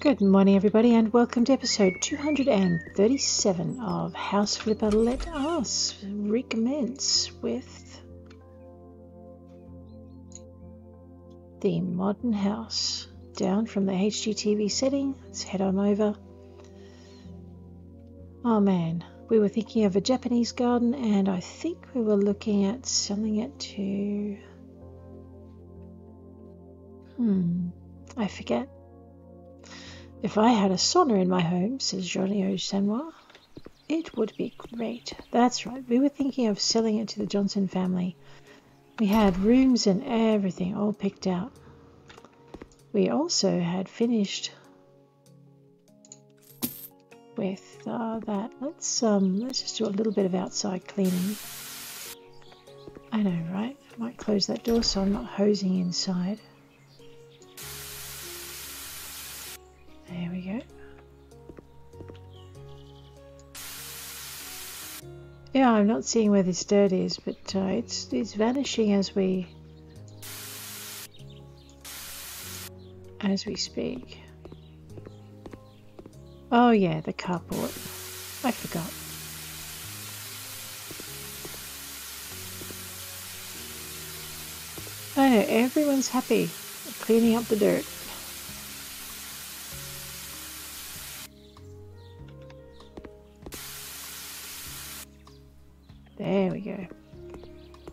Good morning everybody, and welcome to episode 237 of House Flipper. Let us recommence with the modern house. Down from the HGTV setting, let's head on over. Oh man, we were thinking of a Japanese garden, and I think we were looking at selling it to... I forget. If I had a sauna in my home, says Jolie O'Senoir, it would be great. That's right, we were thinking of selling it to the Johnson family. We had rooms and everything all picked out. We also had finished with that. Let's just do a little bit of outside cleaning. I know, right? I might close that door so I'm not hosing inside. There we go. Yeah, I'm not seeing where this dirt is, but it's vanishing as we speak. Oh yeah, the carport. I forgot. I know, everyone's happy cleaning up the dirt. There we go.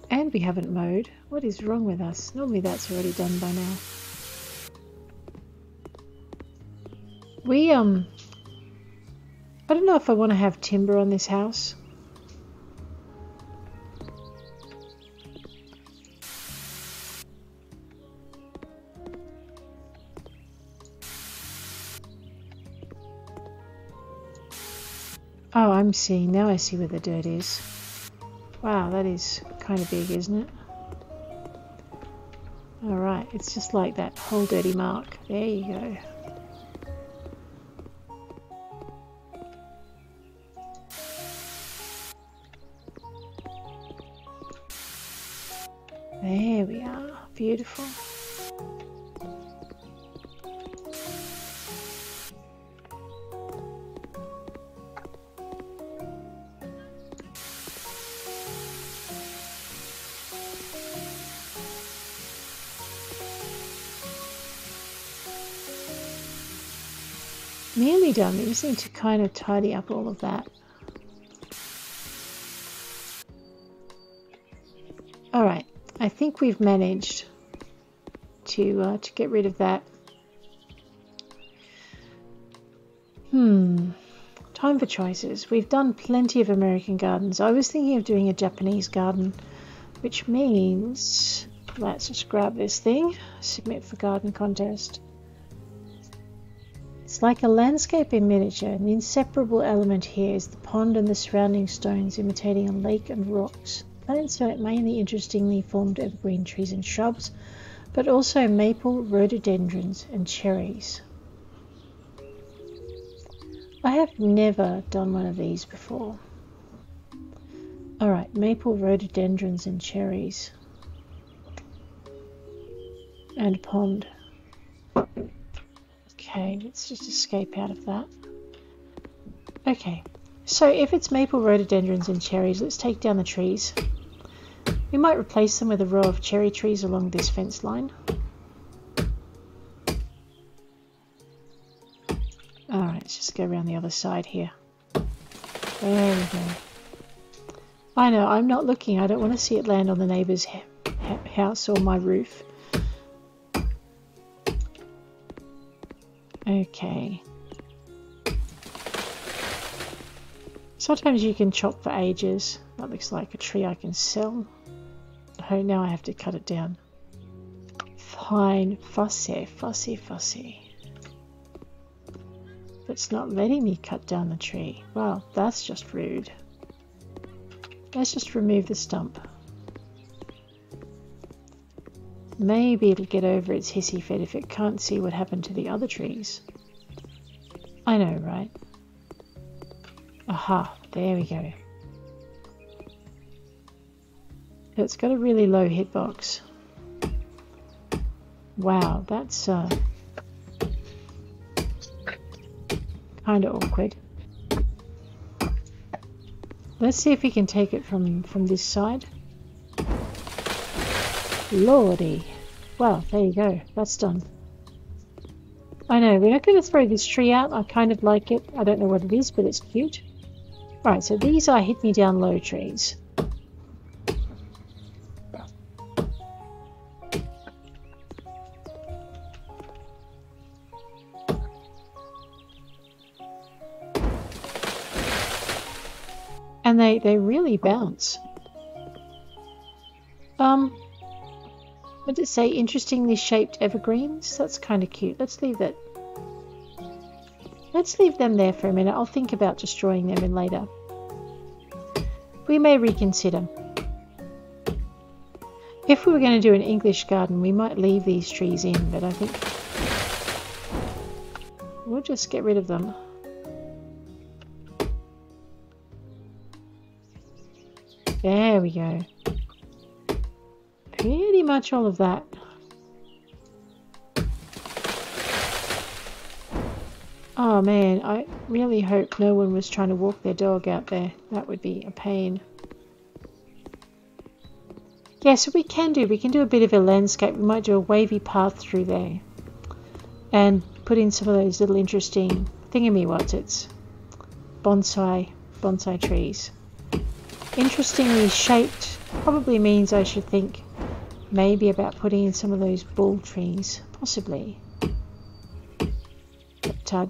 And we haven't mowed. What is wrong with us? Normally that's already done by now. We, I don't know if I want to have timber on this house. Oh, I'm seeing, now I see where the dirt is. Wow, that is kind of big, isn't it? All right, it's just like that whole dirty mark. There you go. There we are, beautiful. Nearly done, we just need to kind of tidy up all of that. All right. I think we've managed to get rid of that. Time for choices. We've done plenty of American gardens. I was thinking of doing a Japanese garden, which means let's just grab this thing, submit for garden contest. It's like a landscape in miniature. An inseparable element here is the pond and the surrounding stones, imitating a lake and rocks. Plants are mainly interestingly formed evergreen trees and shrubs, but also maple, rhododendrons, and cherries. I have never done one of these before. Alright, maple, rhododendrons, and cherries. And pond. Okay, let's just escape out of that. Okay. So if it's maple, rhododendrons, and cherries, let's take down the trees. We might replace them with a row of cherry trees along this fence line. Alright, let's just go around the other side here. There we go. I know, I'm not looking. I don't want to see it land on the neighbour's house or my roof. Okay. Sometimes you can chop for ages. That looks like a tree I can sell. Oh, now I have to cut it down. Fine. Fussy, fussy, fussy. It's not letting me cut down the tree. Well, that's just rude. Let's just remove the stump. Maybe it'll get over its hissy fit if it can't see what happened to the other trees. I know, right? Aha, there we go. It's got a really low hitbox. Wow, that's kind of awkward. Let's see if we can take it from this side. Lordy. Well, there you go. That's done. I know, we're not going to throw this tree out. I kind of like it. I don't know what it is, but it's cute. Right, so these are hit me down low trees. And they really bounce. What did it say? Interestingly shaped evergreens? That's kind of cute. Let's leave that. Let's leave them there for a minute. I'll think about destroying them in later. We may reconsider. If we were going to do an English garden, we might leave these trees in, but I think we'll just get rid of them. There we go. Pretty much all of that. Oh man, I really hope no one was trying to walk their dog out there. That would be a pain. Yeah, so we can do a bit of a landscape. We might do a wavy path through there. And put in some of those little interesting thingamywats. Bonsai trees. Interestingly shaped probably means I should think maybe about putting in some of those bull trees, possibly. But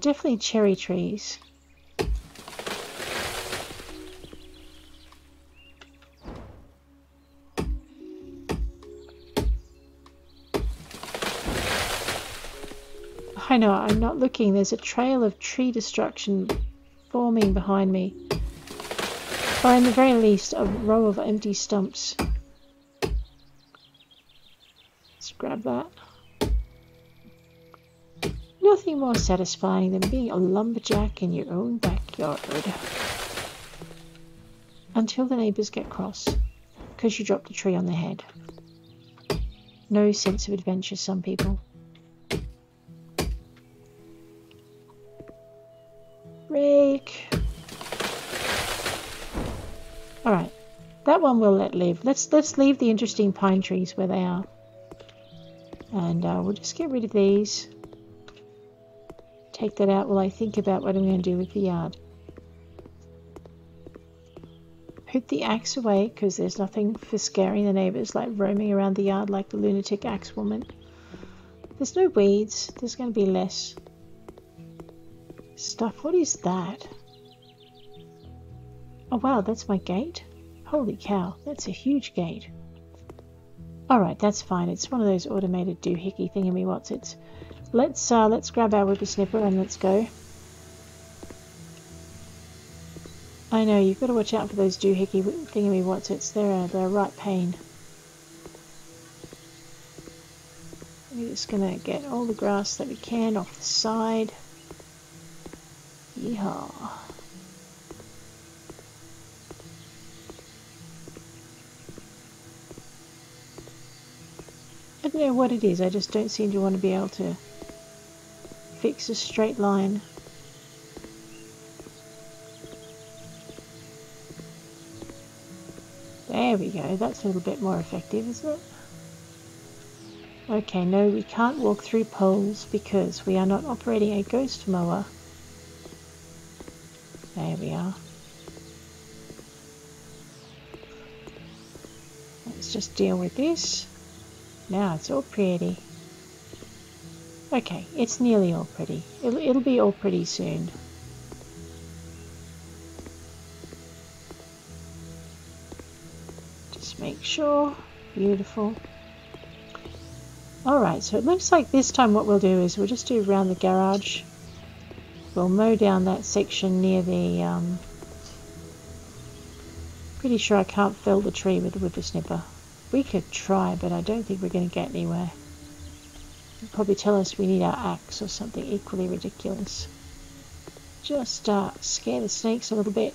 definitely cherry trees. I know, I'm not looking. There's a trail of tree destruction forming behind me. Or in the very least, a row of empty stumps. Let's grab that. Nothing more satisfying than being a lumberjack in your own backyard. Until the neighbours get cross, because you dropped a tree on their head. No sense of adventure, some people. Break. Alright, that one we'll let live. Let's leave the interesting pine trees where they are. And we'll just get rid of these. Take that out while I think about what I'm going to do with the yard. Put the axe away, because there's nothing for scaring the neighbours like roaming around the yard like the lunatic axe woman. There's no weeds. There's going to be less stuff. What is that? Oh wow, that's my gate? Holy cow, that's a huge gate. Alright, that's fine. It's one of those automated doohickey thingamywats. Let's grab our whippersnipper and let's go. I know, you've got to watch out for those doohickey thingamywats. They're a right pain. We're just going to get all the grass that we can off the side. Yeehaw. I don't know what it is, I just don't seem to want to be able to fix a straight line. There we go, that's a little bit more effective, isn't it? Okay, no, we can't walk through poles because we are not operating a ghost mower. There we are. Let's just deal with this. Now it's all pretty. Okay, it's nearly all pretty. It'll be all pretty soon. Just make sure. Beautiful. Alright, so it looks like this time what we'll do is we'll just do around the garage. We'll mow down that section near the... Pretty sure I can't fell the tree with the whippersnipper. We could try, but I don't think we're going to get anywhere. They'll probably tell us we need our axe or something equally ridiculous. Just scare the snakes a little bit.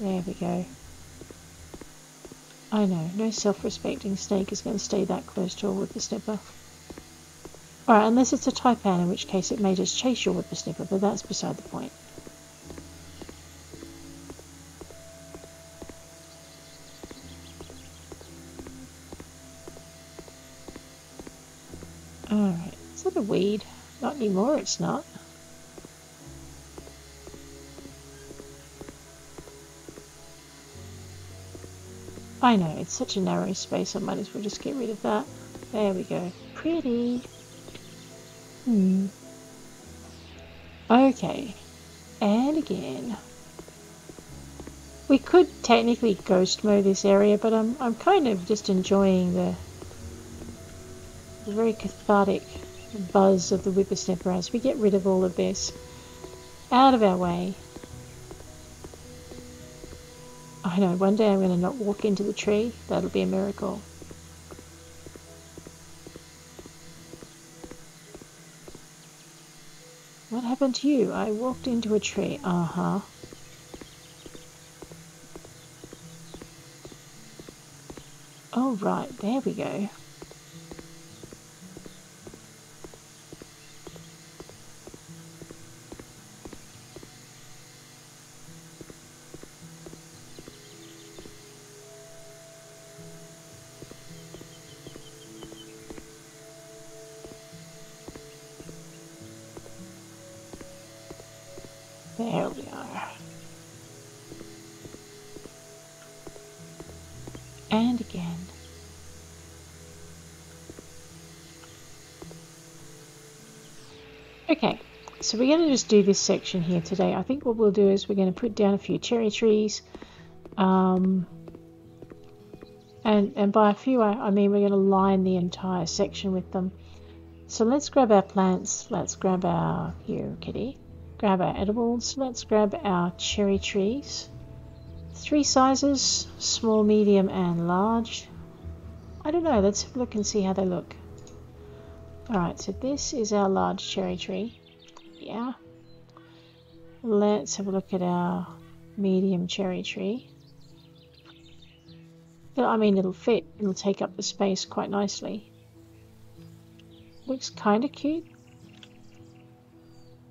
There we go. I know, no self-respecting snake is going to stay that close to a whippersnipper. Alright, unless it's a taipan, in which case it may just chase your whippersnipper, but that's beside the point. Alright, is that a weed? Not anymore, it's not. I know, it's such a narrow space, I might as well just get rid of that. There we go. Pretty! Okay, and again. We could technically ghost mow this area, but I'm kind of just enjoying the very cathartic buzz of the whippersnapper as we get rid of all of this out of our way. I know, one day I'm going to not walk into the tree. That'll be a miracle. What happened to you? I walked into a tree. Uh-huh. Oh, right. There we go. There we are. And again. Okay, so we're going to just do this section here today. I think what we'll do is we're going to put down a few cherry trees. And by a few, I mean we're going to line the entire section with them. So let's grab our plants. Let's grab our... here, kitty. Grab our edibles. Let's grab our cherry trees. 3 sizes, small, medium and large. I don't know, let's have a look and see how they look. Alright, so this is our large cherry tree. Yeah. Let's have a look at our medium cherry tree. I mean, it'll fit. It'll take up the space quite nicely. Looks kind of cute.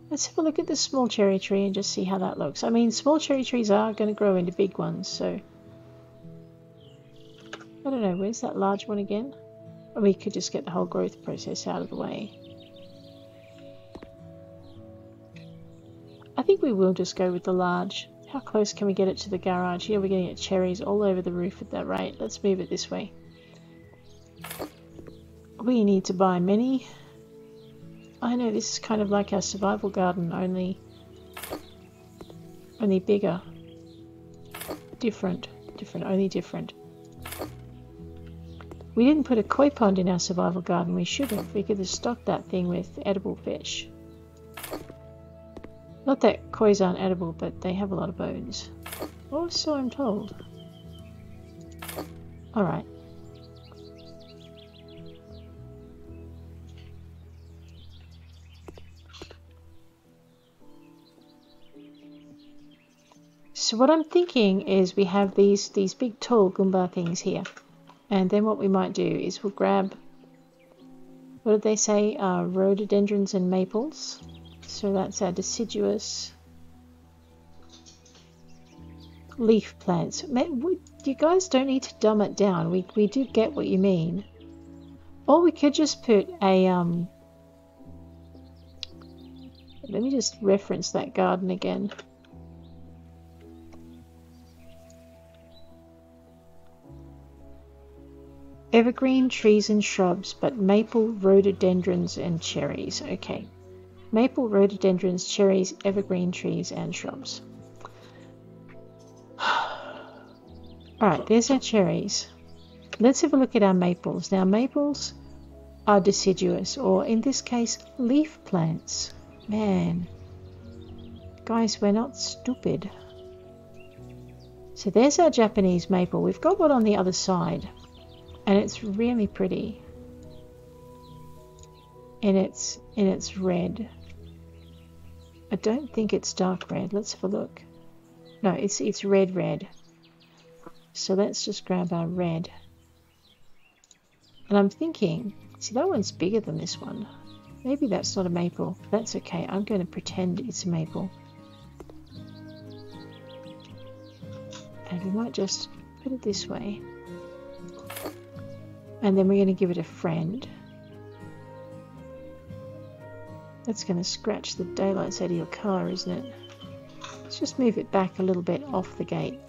Let's have a look at this small cherry tree and just see how that looks. I mean, small cherry trees are going to grow into big ones, so... I don't know, where's that large one again? Or we could just get the whole growth process out of the way. I think we will just go with the large. How close can we get it to the garage? Yeah, we're going to get cherries all over the roof at that rate. Let's move it this way. We need to buy many... I know, this is kind of like our survival garden, only bigger. Different. We didn't put a koi pond in our survival garden, we should have. We could have stocked that thing with edible fish. Not that kois aren't edible, but they have a lot of bones. Or so I'm told. Alright. So what I'm thinking is we have these big tall Goomba things here, and then what we might do is we'll grab, what did they say, rhododendrons and maples. So that's our deciduous leaf plants. You guys don't need to dumb it down, we do get what you mean. Or we could just put a, let me just reference that garden again. Evergreen trees and shrubs, but maple, rhododendrons and cherries. Okay, maple, rhododendrons, cherries, evergreen trees and shrubs. Alright, there's our cherries. Let's have a look at our maples. Now maples are deciduous, or in this case leaf plants. Man, guys, we're not stupid. So there's our Japanese maple. We've got one on the other side. And it's really pretty. And it's red. I don't think it's dark red. Let's have a look. No, it's red. So let's just grab our red. And I'm thinking, see, that one's bigger than this one. Maybe that's not a maple. That's okay. I'm going to pretend it's a maple. And we might just put it this way. And then we're going to give it a friend. That's going to scratch the daylights out of your car, isn't it? Let's just move it back a little bit off the gate.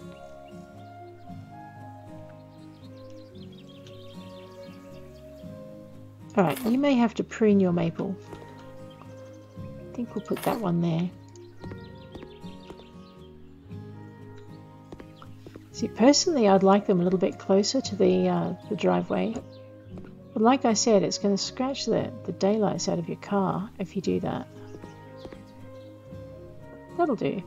Alright, you may have to prune your maple. I think we'll put that one there. See, personally I'd like them a little bit closer to the driveway. But like I said, it's going to scratch the daylights out of your car if you do that. That'll do.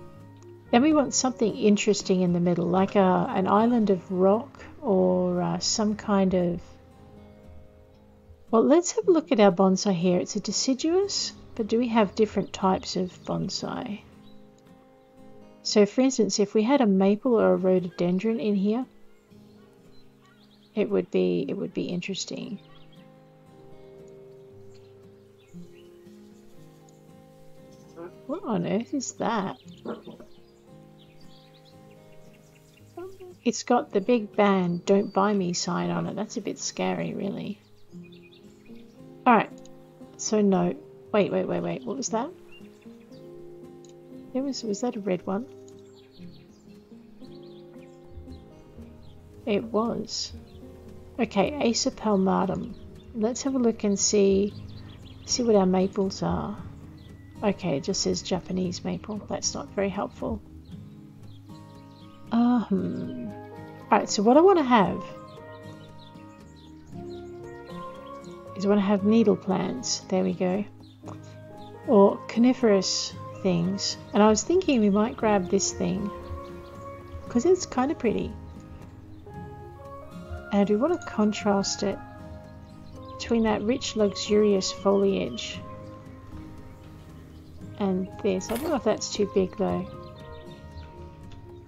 Then we want something interesting in the middle, like an island of rock or some kind of... Well, let's have a look at our bonsai here. It's a deciduous, but do we have different types of bonsai? So for instance, if we had a maple or a rhododendron in here, it would be interesting. What on earth is that? It's got the big band, "Don't buy me" sign on it. That's a bit scary, really. Alright, so no, wait, what was that? Was that a red one? It was. Okay, Acer palmatum. Let's have a look and see what our maples are. Okay, it just says Japanese maple. That's not very helpful. Alright, so what I want to have is I want to have needle plants, there we go, or coniferous things. And I was thinking we might grab this thing because it's kind of pretty, and we want to contrast it between that rich luxurious foliage and this. I don't know if that's too big though.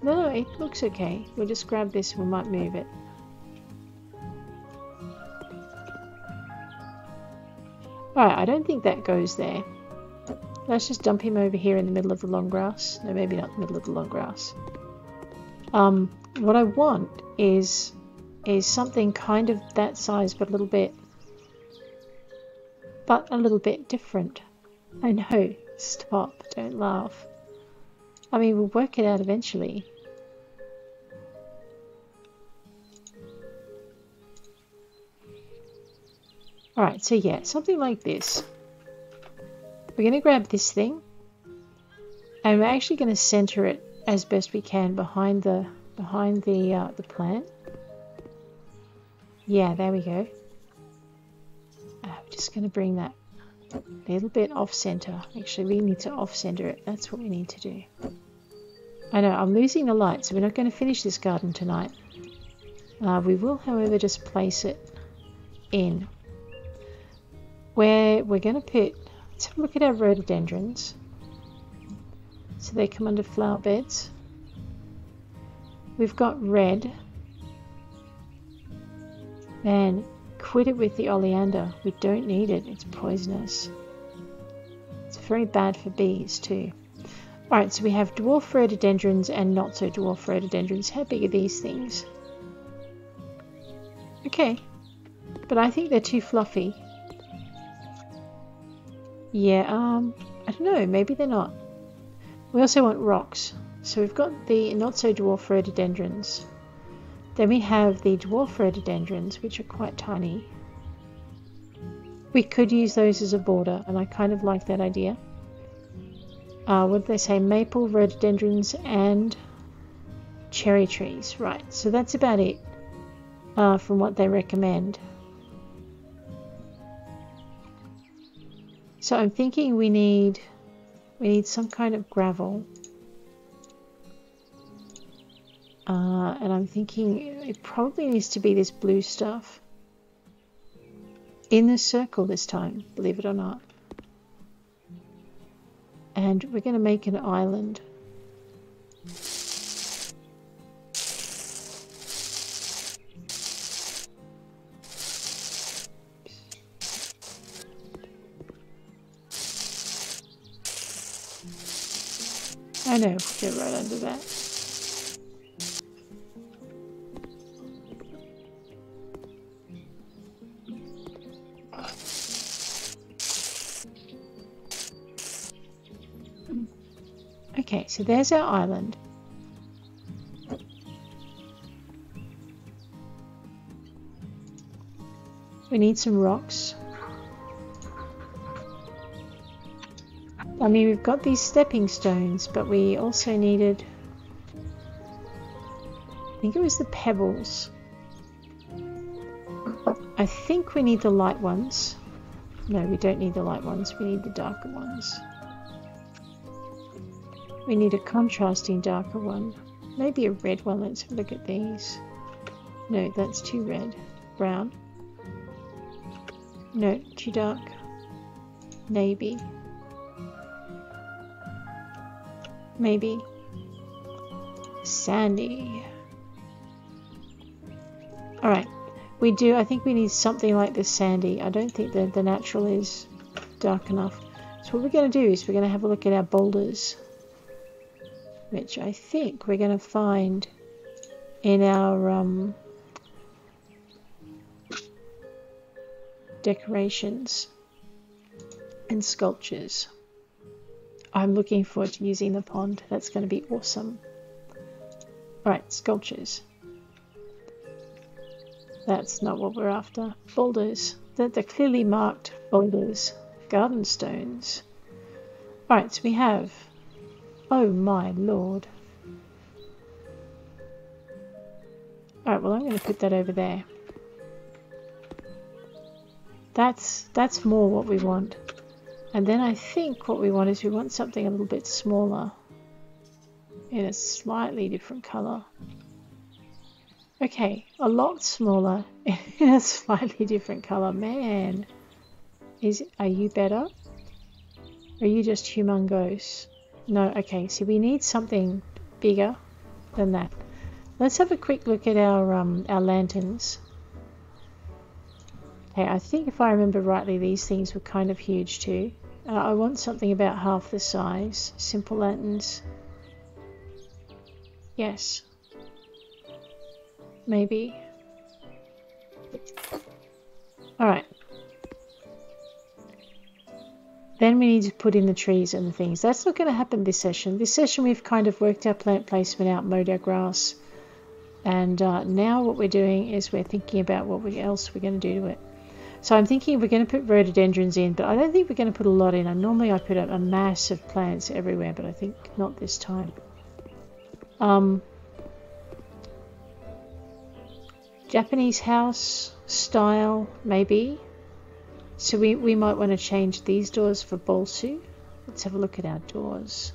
No, it looks okay. We'll just grab this and we might move it. Alright, I don't think that goes there. Let's just dump him over here in the middle of the long grass. No, maybe not the middle of the long grass. What I want is something kind of that size, but a little bit different. I know. Stop. Don't laugh. I mean, we'll work it out eventually. Alright, so yeah, something like this. We're going to grab this thing and we're actually going to center it as best we can behind the plant. Yeah, there we go. I'm just going to bring that a little bit off center. Actually, we need to off center it. That's what we need to do. I know, I'm losing the light, so we're not going to finish this garden tonight. We will, however, just place it in where we're going to put. Let's have a look at our rhododendrons. So they come under flower beds. We've got red. Man, quit it with the oleander. We don't need it. It's poisonous. It's very bad for bees too. Alright, so we have dwarf rhododendrons and not so dwarf rhododendrons. How big are these things? Okay. But I think they're too fluffy. Yeah, I don't know, maybe they're not. We also want rocks. So we've got the not-so-dwarf rhododendrons. Then we have the dwarf rhododendrons, which are quite tiny. We could use those as a border, and I kind of like that idea. What do they say? Maple, rhododendrons, and cherry trees. Right, so that's about it from what they recommend. So I'm thinking we need some kind of gravel, and I'm thinking it probably needs to be this blue stuff in the circle this time, believe it or not. And we're going to make an island. I know, get right under that. Okay, so there's our island. We need some rocks. I mean, we've got these stepping stones, but we also needed, I think it was the pebbles. I think we need the light ones. No, we don't need the light ones, we need the darker ones. We need a contrasting darker one. Maybe a red one. Let's have a look at these. No, that's too red. Brown. No, too dark. Navy. Maybe. Sandy. Alright. We do, I think we need something like this sandy. I don't think that the natural is dark enough. So what we're going to do is we're going to have a look at our boulders. Which I think we're going to find in our decorations and sculptures. I'm looking forward to using the pond. That's going to be awesome. Alright, sculptures. That's not what we're after. Boulders. They're clearly marked boulders. Garden stones. Alright, so we have... Oh my lord. Alright, well I'm going to put that over there. That's more what we want. And then I think what we want is we want something a little bit smaller. In a slightly different colour. Okay, a lot smaller in a slightly different colour. Man, are you better? Or are you just humongous? No, okay, see, we need something bigger than that. Let's have a quick look at our lanterns. Okay, I think if I remember rightly, these things were kind of huge too. I want something about half the size. Simple lanterns. Yes. Maybe. Alright. Then we need to put in the trees and the things. That's not going to happen this session. This session we've kind of worked our plant placement out, mowed our grass. And now what we're doing is we're thinking about what else we're going to do to it. So I'm thinking we're going to put rhododendrons in, but I don't think we're going to put a lot in. And normally I put a mass of plants everywhere, but I think not this time. Japanese house style, maybe. So we might want to change these doors for bolsu. Let's have a look at our doors.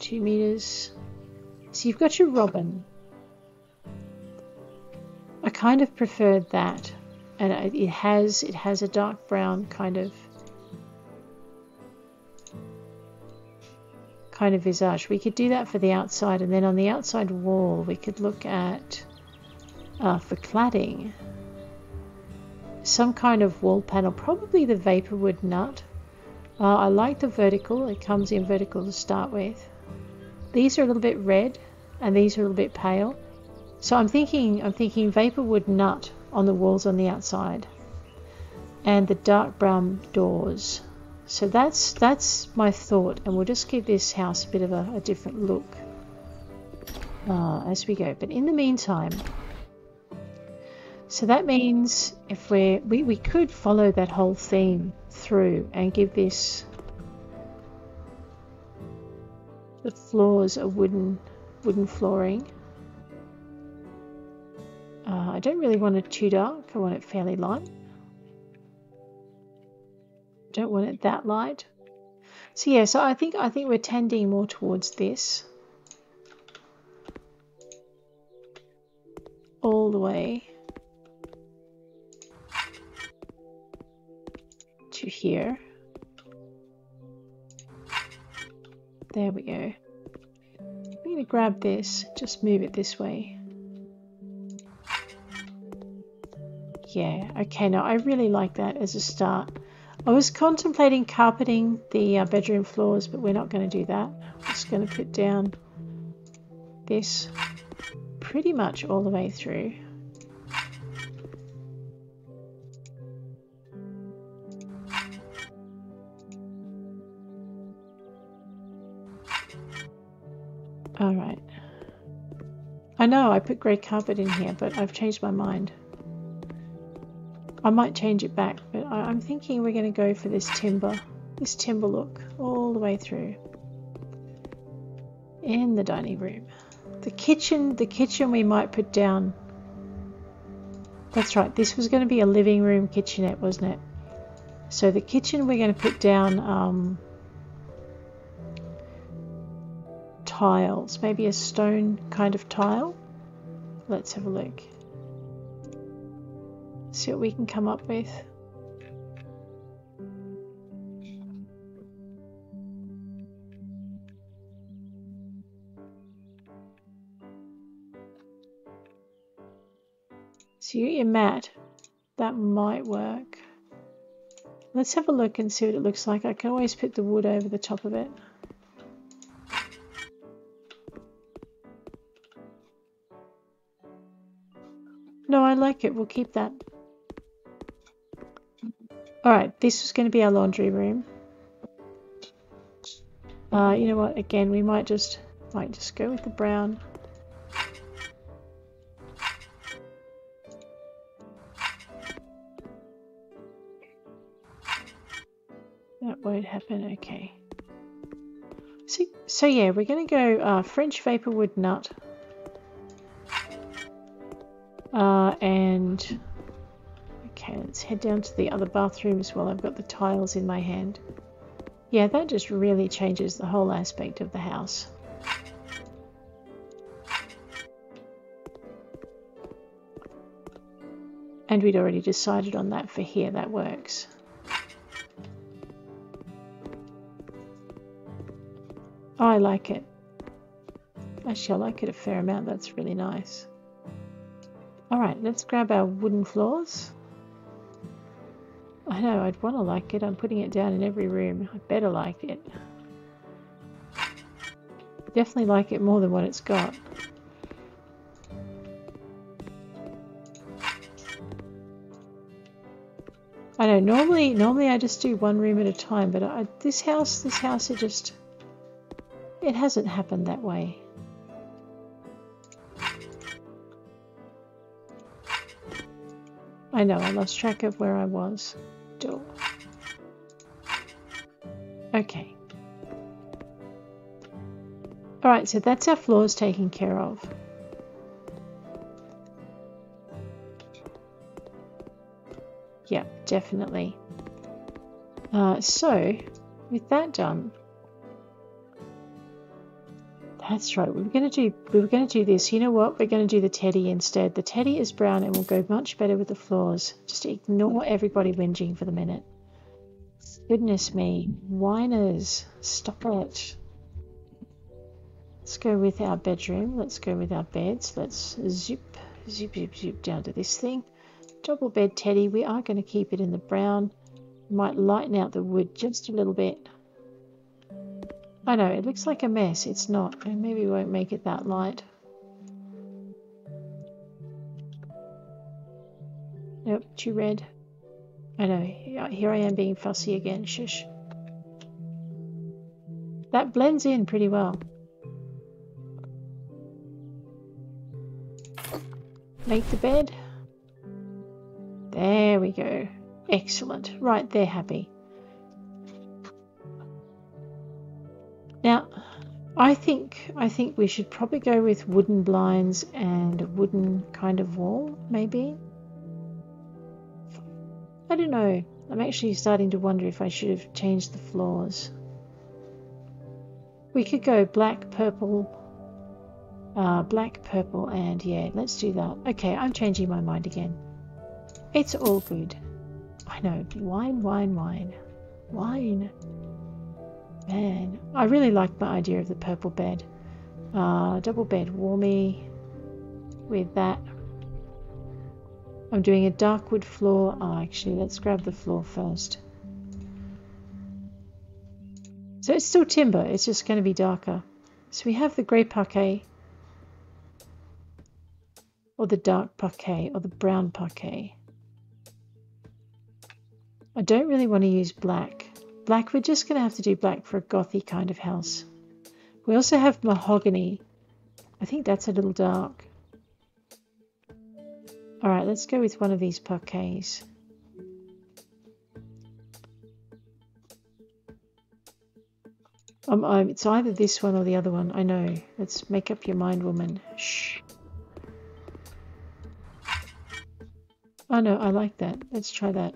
2 meters. So you've got your robin. I kind of preferred that, and it has a dark brown kind of visage. We could do that for the outside, and then on the outside wall we could look at for cladding. Some kind of wall panel, probably the vaporwood nut. I like the vertical, it comes in vertical to start with. These are a little bit red and these are a little bit pale. So I'm thinking vaporwood nut on the walls on the outside and the dark brown doors. So that's my thought, and we'll just give this house a bit of a different look as we go. But in the meantime, so that means if we could follow that whole theme through and give this, the floors a wooden flooring. I don't really want it too dark. I want it fairly light. Don't want it that light. So yeah, so I think we're tending more towards this all the way to here. There we go. I'm going to grab this, just move it this way. Yeah, okay, now I really like that as a start. I was contemplating carpeting the bedroom floors, but we're not going to do that. I'm just going to put down this pretty much all the way through. All right. I know I put grey carpet in here, but I've changed my mind. I might change it back, but I'm thinking we're going to go for this timber look all the way through. In the dining room. The kitchen we might put down. That's right, this was going to be a living room kitchenette, wasn't it? So the kitchen we're going to put down tiles, maybe a stone kind of tile. Let's have a look. See what we can come up with. So your mat, that might work. Let's have a look and see what it looks like. I can always put the wood over the top of it. No, I like it. We'll keep that. All right, this is going to be our laundry room. You know what? Again, we might just go with the brown. That won't happen. Okay. So yeah, we're going to go French vaporwood nut. And okay, let's head down to the other bathrooms while I've got the tiles in my hand. Yeah, that just really changes the whole aspect of the house. And we'd already decided on that for here, that works. Oh, I like it. Actually, I like it a fair amount, that's really nice. Alright, let's grab our wooden floors. I know, I'd want to like it. I'm putting it down in every room. I better like it. Definitely like it more than what it's got. I know, normally I just do one room at a time, but this house, it hasn't happened that way. I know, I lost track of where I was. Door. Okay. Alright, so that's our floors taken care of. Yep, definitely. So, with that done... That's right, we were going to do this. You know what? We're going to do the teddy instead. The teddy is brown and will go much better with the floors. Just ignore everybody whinging for the minute. Goodness me. Whiners. Stop it. Let's go with our bedroom. Let's go with our beds. Let's zip down to this thing. Double bed teddy. We are going to keep it in the brown. Might lighten out the wood just a little bit. I know, it looks like a mess. It's not. Maybe we won't make it that light. Nope, too red. I know, here I am being fussy again. Shush. That blends in pretty well. Make the bed. There we go. Excellent. Right, they're happy. Now, I think we should probably go with wooden blinds and a wooden kind of wall, maybe. I don't know. I'm actually starting to wonder if I should have changed the floors. We could go black, purple, and yeah, let's do that. Okay, I'm changing my mind again. It's all good. I know. Wine. Man, I really like my idea of the purple bed. Double bed warmy with that. I'm doing a dark wood floor. Oh, actually, let's grab the floor first. So it's still timber, it's just going to be darker. So we have the grey parquet, or the dark parquet, or the brown parquet. I don't really want to use black. Black, we're just going to have to do black for a gothy kind of house. We also have mahogany. I think that's a little dark. All right, let's go with one of these parquets. It's either this one or the other one. I know. Let's make up your mind, woman. Shh. Oh no, I like that. Let's try that.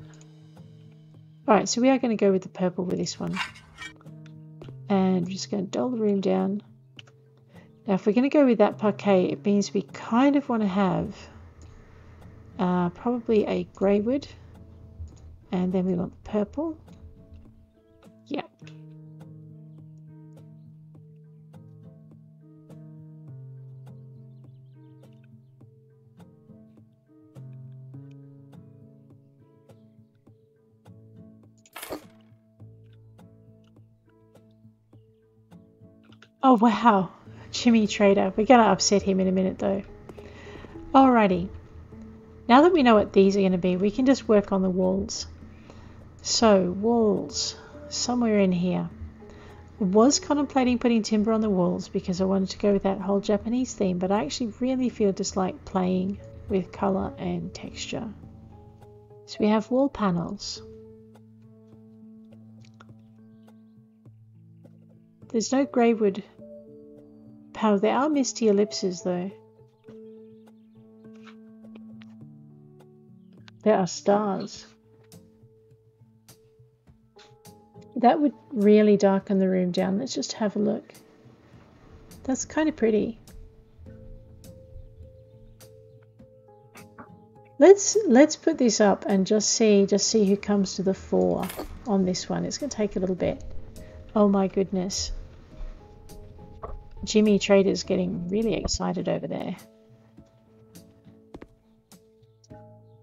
All right, so we are going to go with the purple with this one. And we're just going to dull the room down. Now, if we're going to go with that parquet, it means we kind of want to have... probably a grey wood, and then we want the purple. Yeah. Oh wow, Jimmy Trader. We're gonna upset him in a minute though. Alrighty. Now that we know what these are going to be, we can just work on the walls. So, walls, somewhere in here. I was contemplating putting timber on the walls because I wanted to go with that whole Japanese theme, but I actually really feel just like playing with color and texture. So we have wall panels. There's no grey wood panel. There are misty ellipses though. There are stars. That would really darken the room down. Let's just have a look. That's kind of pretty. Let's put this up and just see who comes to the fore on this one. It's going to take a little bit. Oh my goodness. Jimmy Trader's getting really excited over there.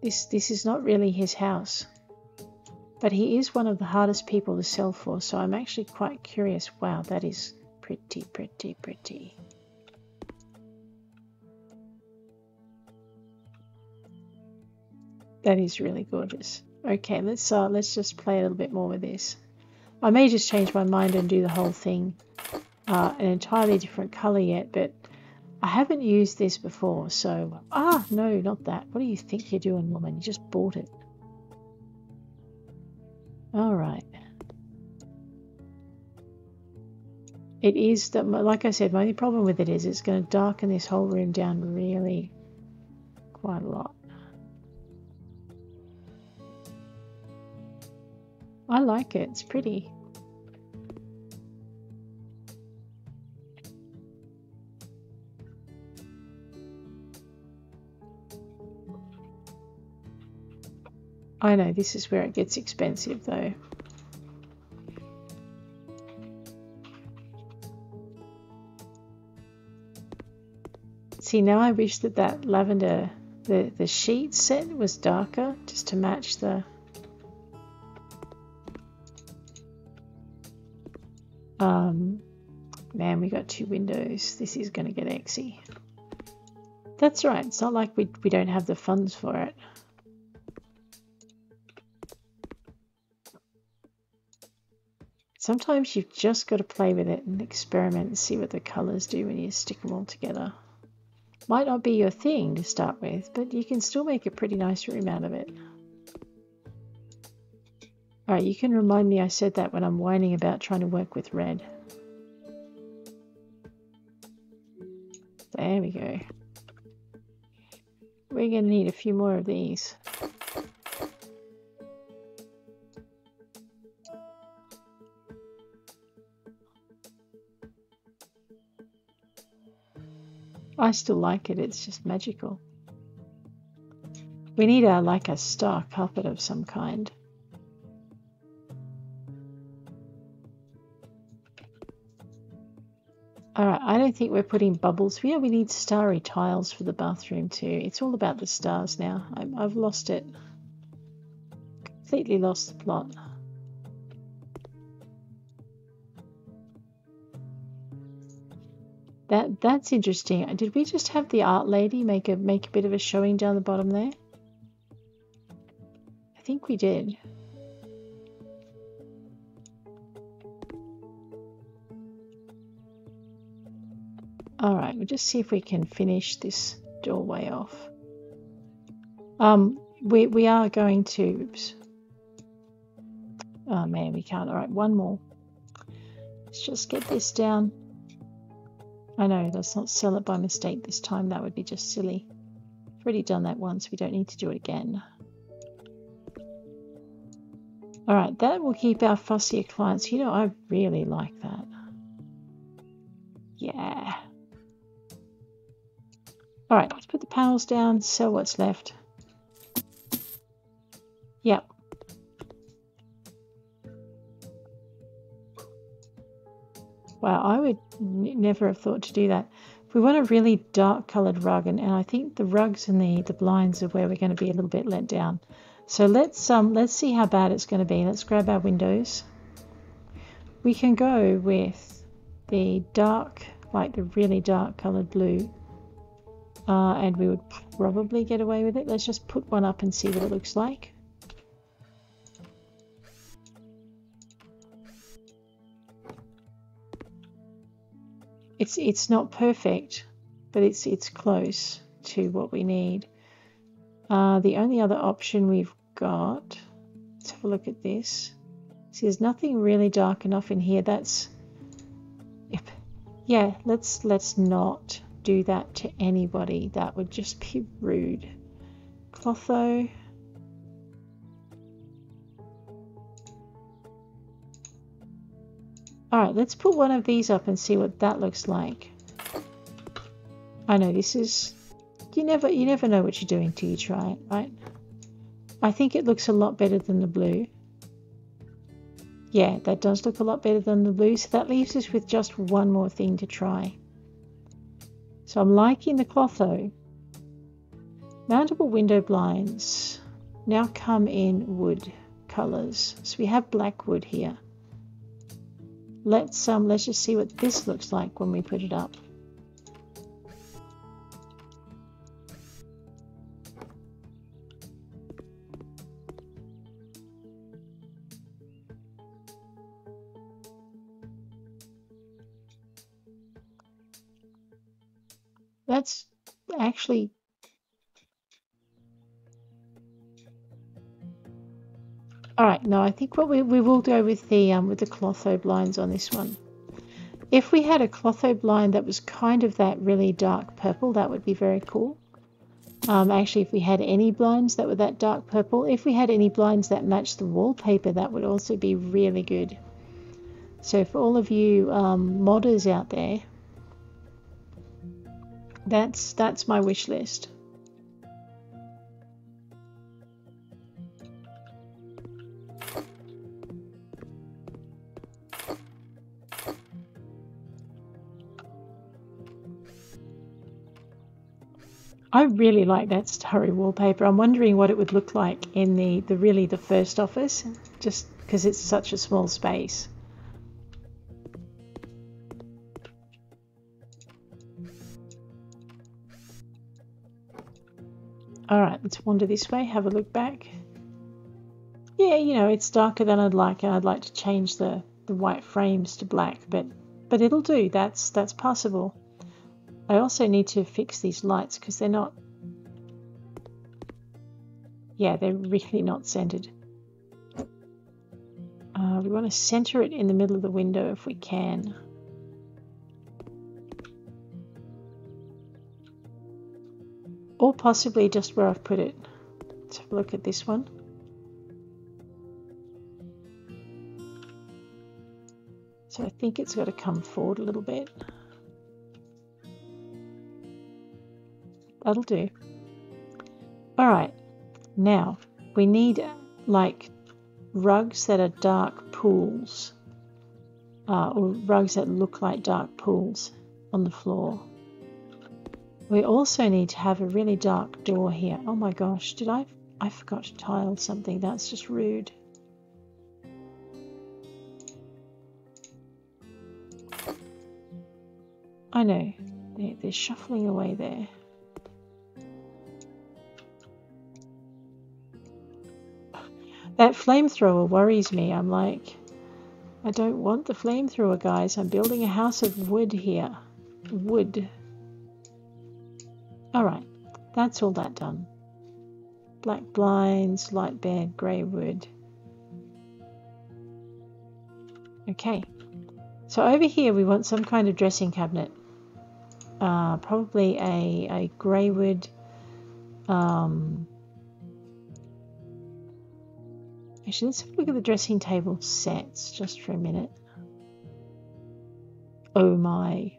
This is not really his house, but he is one of the hardest people to sell for, so I'm actually quite curious. Wow, that is pretty, pretty, pretty. That is really gorgeous. Okay, let's just play a little bit more with this. I may just change my mind and do the whole thing an entirely different color yet, but I haven't used this before, so... Ah, no, not that. What do you think you're doing, woman? You just bought it. All right. It is that, like I said, my only problem with it is it's going to darken this whole room down really quite a lot. I like it. It's pretty. I know, this is where it gets expensive though. See, now I wish that that lavender, the sheet set was darker just to match the... Man, we got two windows. This is going to get exy. That's right, it's not like we don't have the funds for it. Sometimes you've just got to play with it and experiment and see what the colours do when you stick them all together. Might not be your thing to start with, but you can still make a pretty nice room out of it. Alright, you can remind me I said that when I'm whining about trying to work with red. There we go. We're going to need a few more of these. I still like it, it's just magical. We need a star carpet of some kind. Alright, I don't think we're putting bubbles. Yeah, we need starry tiles for the bathroom too. It's all about the stars now. I've lost it. Completely lost the plot. That's interesting. Did we just have the art lady make a bit of a showing down the bottom there? I think we did. All right, we'll just see if we can finish this doorway off. We are going to, oops. Oh man, we can't. All right, one more. Let's just get this down. I know, let's not sell it by mistake this time. That would be just silly. I've already done that once. We don't need to do it again. All right, that will keep our fussier clients. You know, I really like that. Yeah. All right, let's put the panels down, sell what's left. Yep. Wow, I would never have thought to do that. If we want a really dark coloured rug, and I think the rugs and the blinds are where we're going to be a little bit let down. So let's see how bad it's going to be. Let's grab our windows. We can go with the dark, like the really dark coloured blue. And we would probably get away with it. Let's just put one up and see what it looks like. It's not perfect, but it's close to what we need. The only other option we've got, let's have a look at this. See, there's nothing really dark enough in here. That's, yep. Yeah, let's not do that to anybody. That would just be rude. Clotho. All right, let's put one of these up and see what that looks like. I know this is, you never know what you're doing till you try it, right? I think it looks a lot better than the blue. Yeah, that does look a lot better than the blue. So that leaves us with just one more thing to try. So I'm liking the clotho. Mountable window blinds now come in wood colors. So we have black wood here. Let's just see what this looks like when we put it up. That's actually, all right. No, I think what we will go with the clotho blinds on this one. If we had a clotho blind that was kind of that really dark purple, that would be very cool. Actually, if we had any blinds that were that dark purple, if we had any blinds that matched the wallpaper, that would also be really good. So for all of you modders out there, that's my wish list. I really like that starry wallpaper. I'm wondering what it would look like in the first office, just because it's such a small space. All right, let's wander this way, have a look back. Yeah, you know, it's darker than I'd like, and I'd like to change the white frames to black, but it'll do. That's passable. I also need to fix these lights because they're not, yeah, they're really not centered. We want to center it in the middle of the window if we can. Or possibly just where I've put it. Let's have a look at this one. So I think it's got to come forward a little bit. That'll do. All right, now we need like rugs that are dark pools, or rugs that look like dark pools on the floor. We also need to have a really dark door here. Oh my gosh, did I forgot to tile something. That's just rude. I I know. They're shuffling away there. That flamethrower worries me. I'm like, I don't want the flamethrower, guys. I'm building a house of wood here. Wood. Alright, that's all that done. Black blinds, light bed, grey wood. Okay. So over here we want some kind of dressing cabinet. Probably a grey wood... actually, let's have a look at the dressing table sets just for a minute. Oh my.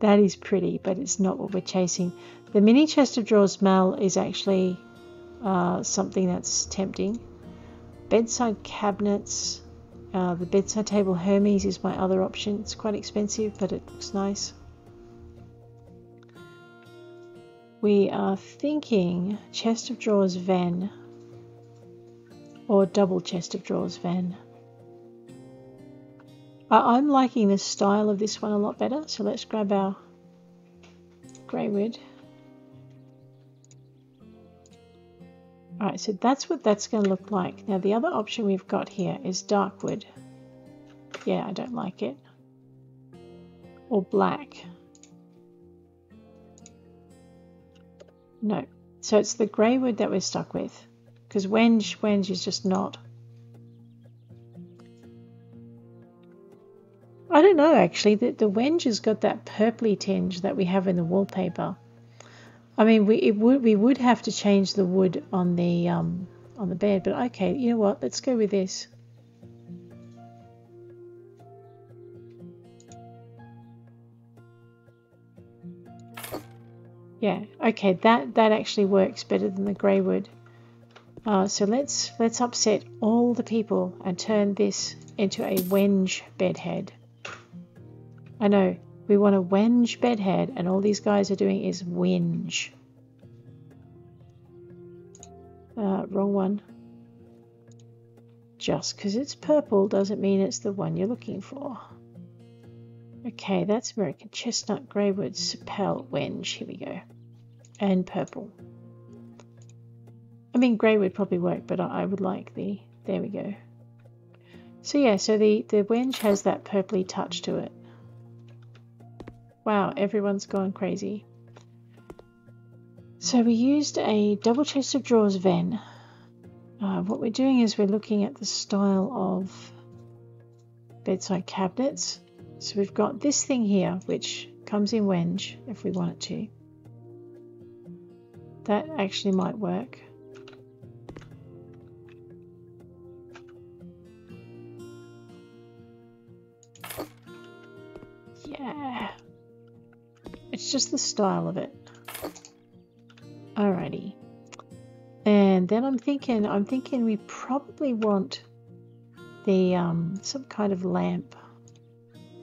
That is pretty, but it's not what we're chasing. The mini chest of drawers Mal is actually something that's tempting. Bedside cabinets. The bedside table Hermes is my other option. It's quite expensive, but it looks nice. We are thinking chest of drawers Van. Or double chest of drawers Van. I'm liking the style of this one a lot better, so let's grab our grey wood. Alright, so that's what that's going to look like. Now the other option we've got here is dark wood. Yeah, I don't like it. Or black. No. So it's the grey wood that we're stuck with. Because wenge is just not. I don't know actually, the wenge has got that purpley tinge that we have in the wallpaper. I mean, we would have to change the wood on the bed, but okay, you know what? Let's go with this. Yeah, okay, that actually works better than the grey wood. So let's upset all the people and turn this into a wenge bedhead. I know, we want a wenge bedhead and all these guys are doing is whinge. Wrong one. Just because it's purple doesn't mean it's the one you're looking for. Okay, that's American chestnut, grey wood, sapel, wenge, here we go. And purple. I mean, grey would probably work, but I would like the... There we go. So yeah, so the wenge has that purpley touch to it. Wow, everyone's gone crazy. So we used a double chest of drawers Van. What we're doing is we're looking at the style of bedside cabinets. So we've got this thing here, which comes in wenge, if we want it to. That actually might work. It's just the style of it. Alrighty. And then I'm thinking we probably want the some kind of lamp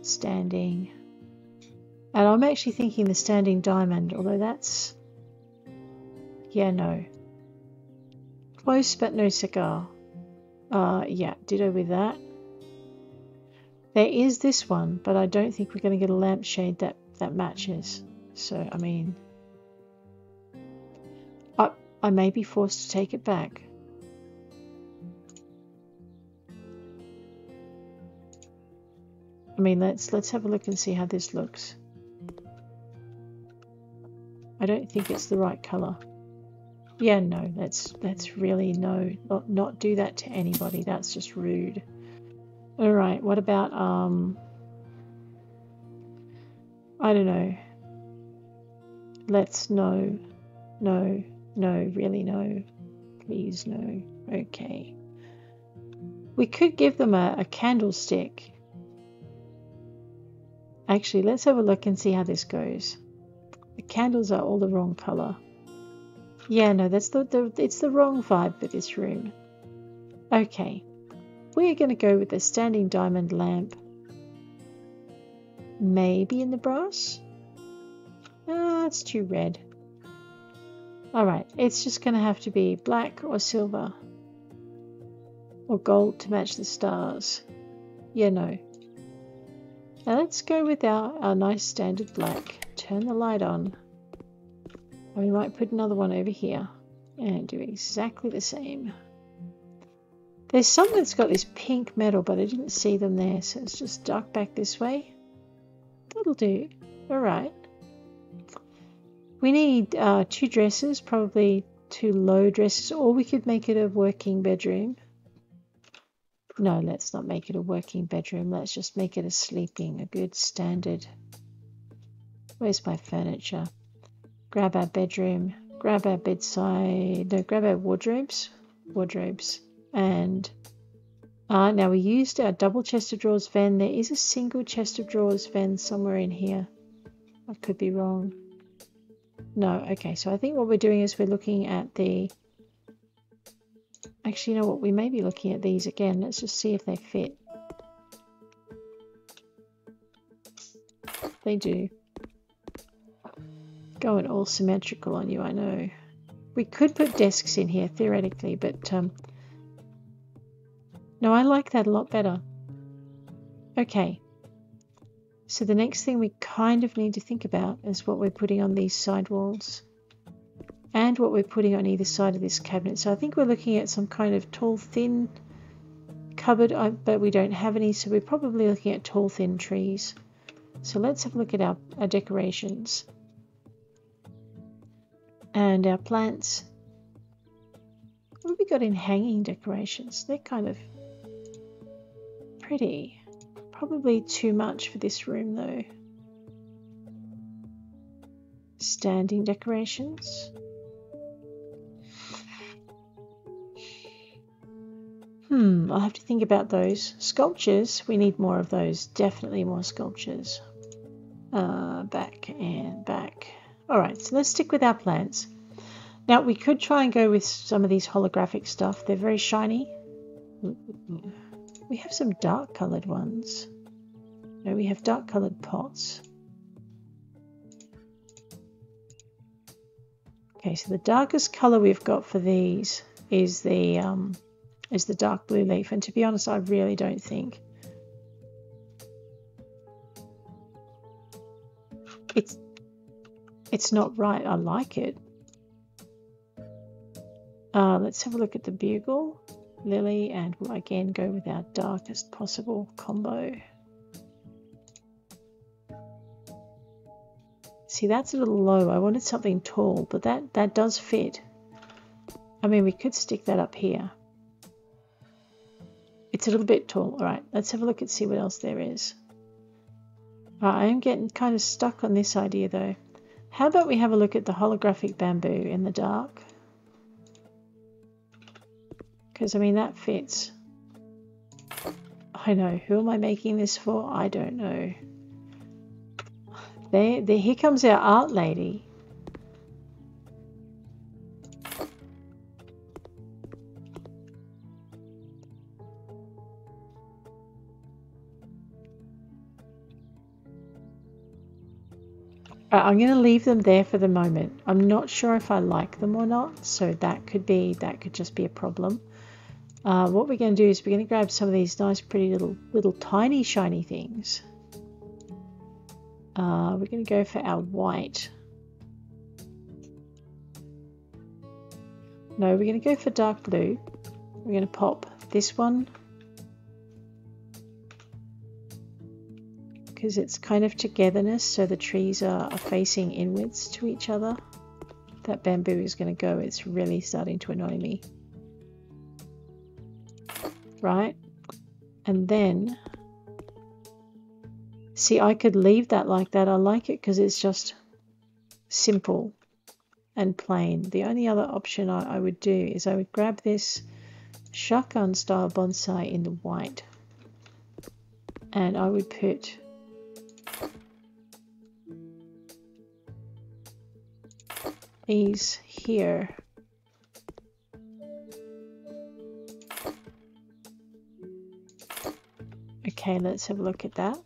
standing. And I'm actually thinking the standing diamond, although that's... Yeah, no. Close but no cigar. Yeah, ditto with that. There is this one, but I don't think we're going to get a lampshade that matches. So I mean, I may be forced to take it back. I mean, let's have a look and see how this looks. I don't think it's the right color. Yeah, no, that's really no, not do that to anybody. That's just rude. All right, what about I don't know. Let's no, really no. Please no. Okay. We could give them a candlestick. Actually, let's have a look and see how this goes. The candles are all the wrong color. Yeah, no, that's it's the wrong vibe for this room. Okay. We're going to go with the standing diamond lamp. Maybe in the brass? It's too red. Alright, it's just going to have to be black or silver. Or gold to match the stars. Yeah, no. Now let's go with our nice standard black. Turn the light on. And we might put another one over here and do exactly the same. There's some that's got this pink metal, but I didn't see them there, so it's just dark back this way. That'll do. All right. We need 2 dresses, probably 2 low dresses, or we could make it a working bedroom. No, let's not make it a working bedroom. Let's just make it a sleeping, a good standard. Where's my furniture? Grab our bedroom, grab our bedside, no, grab our wardrobes. And now we used our double chest of drawers van. There is a single chest of drawers van somewhere in here. I could be wrong. No, okay, so I think what we're doing is we're looking at the... Actually, you know what? We may be looking at these again. Let's just see if they fit. They do. Going all symmetrical on you, I know. We could put desks in here, theoretically, but... No, I like that a lot better. Okay. So the next thing we kind of need to think about is what we're putting on these side walls and what we're putting on either side of this cabinet. So I think we're looking at some kind of tall, thin cupboard, but we don't have any, so we're probably looking at tall, thin trees. So let's have a look at our decorations and our plants. What have we got in hanging decorations? They're kind of pretty. Probably too much for this room though. Standing decorations. I'll have to think about those. Sculptures, we need more of those. Definitely more sculptures. Back and back. Alright, so let's stick with our plants. Now we could try and go with some of these holographic stuff. They're very shiny. We have some dark coloured ones. No, we have dark coloured pots. Okay, so the darkest colour we've got for these is the dark blue leaf. And to be honest, I really don't think it's not right. I like it. Let's have a look at the bugle. Lily, and we'll again go with our darkest possible combo. See, that's a little low. I wanted something tall, but that does fit. I mean, we could stick that up here. It's a little bit tall. All right, let's have a look and see what else there is. I am getting kind of stuck on this idea though. How about we have a look at the holographic bamboo in the dark? Because, I mean, that fits. I know. Who am I making this for? I don't know. There, here comes our art lady. I'm going to leave them there for the moment. I'm not sure if I like them or not. So that could just be a problem. What we're going to do is we're going to grab some of these nice, pretty little tiny, shiny things. We're going to go for our white. No, we're going to go for dark blue. We're going to pop this one. Because it's kind of togetherness, so the trees are facing inwards to each other. That bamboo is going to go. It's really starting to annoy me. Right, and then see, I could leave that like that. I like it because it's just simple and plain. The only other option I would do is I would grab this shotgun style bonsai in the white, and I would put these here. Okay, let's have a look at that.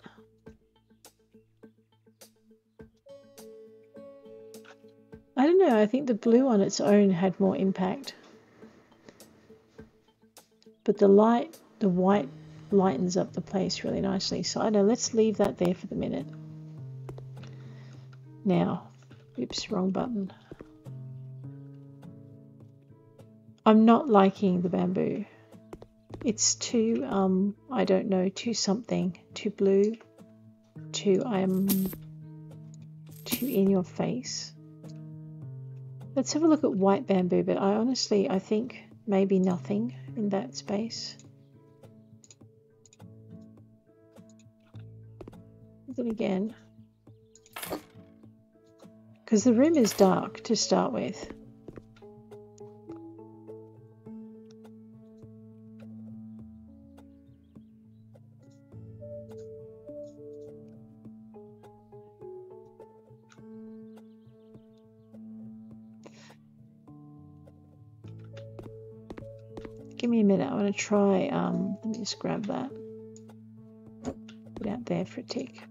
I don't know, I think the blue on its own had more impact. But the white lightens up the place really nicely. So I know, let's leave that there for the minute. Now, oops, wrong button. I'm not liking the bamboo. It's too, I don't know, too something, too blue, too, too in your face. Let's have a look at white bamboo, but I honestly, I think maybe nothing in that space. Look again. Because the room is dark to start with. Give me a minute, I want to try, let me just grab that, put it out there for a tick.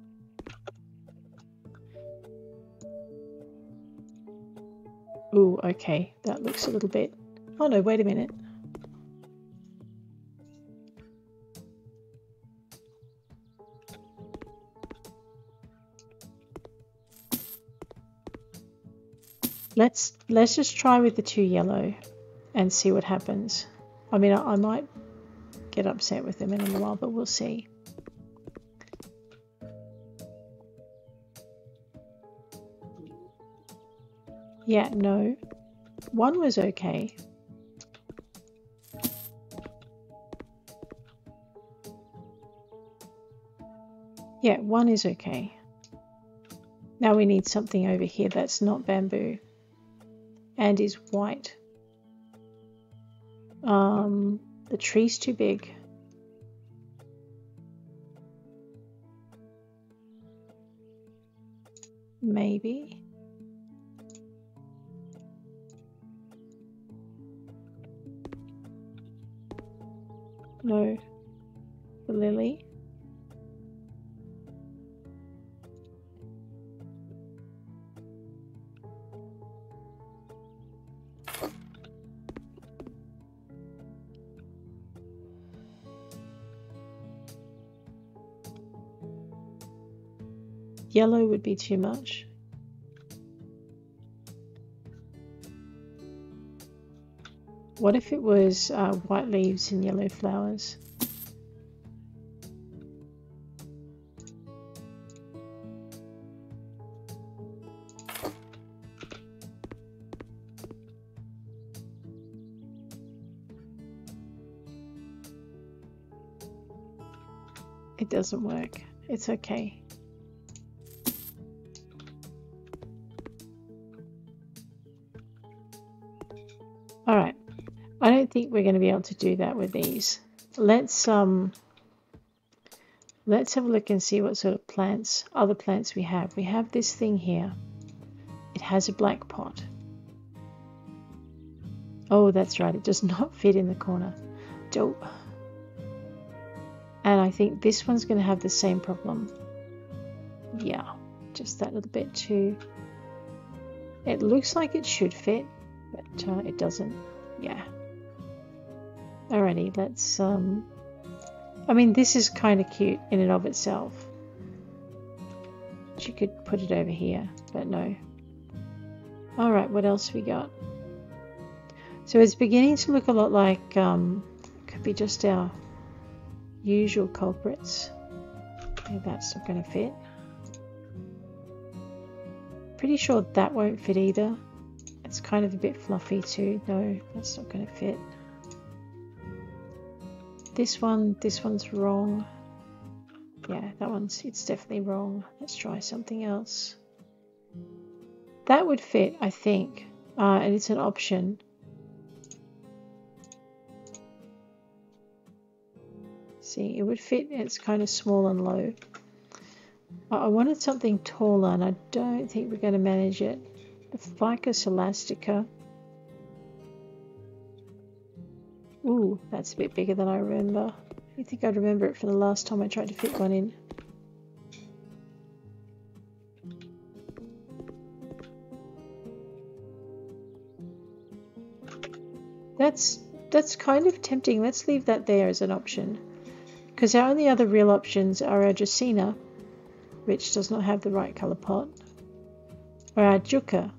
Ooh, okay, that looks a little bit, oh no, wait a minute. Let's just try with the two yellow and see what happens. I mean, I might get upset with them in a while, but we'll see. Yeah, no. One was okay. Yeah, one is okay. Now we need something over here that's not bamboo and is white. The tree's too big. Maybe. No. The lily. Yellow would be too much. What if it was white leaves and yellow flowers? It doesn't work. It's okay. I think we're going to be able to do that with these. Let's have a look and see what sort of plants, other plants we have. We have this thing here. It has a black pot. Oh, that's right. It does not fit in the corner. Dope. And I think this one's going to have the same problem. Yeah, just that little bit too. It looks like it should fit, but it doesn't. Yeah. Alrighty, let's, I mean, this is kind of cute in and of itself. She could put it over here, but no. Alright, what else we got? So it's beginning to look a lot like, could be just our usual culprits. Maybe that's not going to fit. Pretty sure that won't fit either. It's kind of a bit fluffy too. No, that's not going to fit. This one's wrong. Yeah, it's definitely wrong. Let's try something else. That would fit, I think. And it's an option. See, it would fit. It's kind of small and low. I wanted something taller, and I don't think we're going to manage it. The Ficus elastica. Ooh, that's a bit bigger than I remember. I think I'd remember it from the last time I tried to fit one in. That's kind of tempting. Let's leave that there as an option. because our only other real options are our Dracaena, which does not have the right colour pot, or our Jucca.